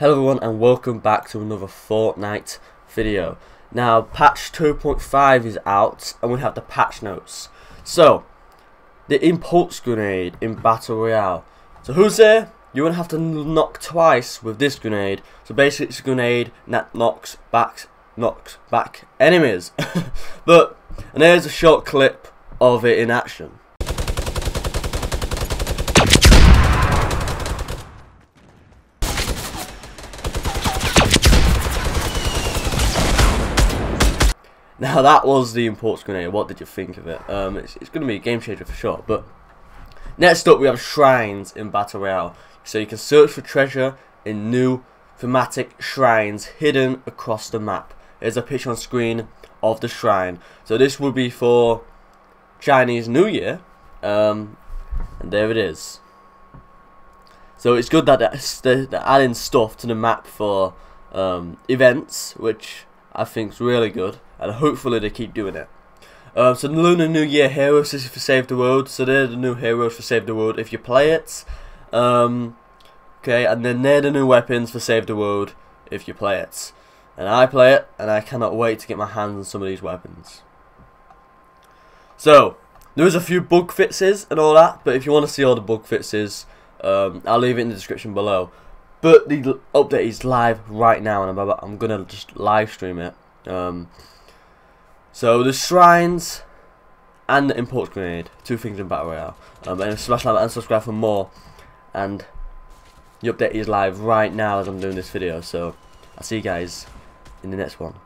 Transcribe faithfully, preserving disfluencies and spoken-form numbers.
Hello everyone and welcome back to another Fortnite video. Now patch two point five is out and we have the patch notes. So the Impulse Grenade in Battle Royale. So who's there? You're going to have to knock twice with this grenade. So basically it's a grenade that knocks back, knocks back enemies. But, and here's a short clip of it in action. Now that was the Impulse Grenade. What did you think of it? Um, it's it's going to be a game changer for sure. But next up we have Shrines in Battle Royale. So you can search for treasure in new thematic shrines hidden across the map. There's a picture on screen of the shrine. So this would be for Chinese New Year. Um, and there it is. So it's good that they're, they're adding stuff to the map for um, events, which I think is really good. And hopefully they keep doing it. Um, so the Lunar New Year Heroes, this is for Save the World. So they're the new heroes for Save the World if you play it. Um, okay, and then they're the new weapons for Save the World if you play it. And I play it, and I cannot wait to get my hands on some of these weapons. So, there's a few bug fixes and all that, but if you want to see all the bug fixes, um, I'll leave it in the description below. But the update is live right now, and I'm, about, I'm gonna just live stream it. Um, So the Shrines and the Impulse Grenade, two things in Battle Royale. Um, and smash like and subscribe for more. And the update is live right now as I'm doing this video. So I'll see you guys in the next one.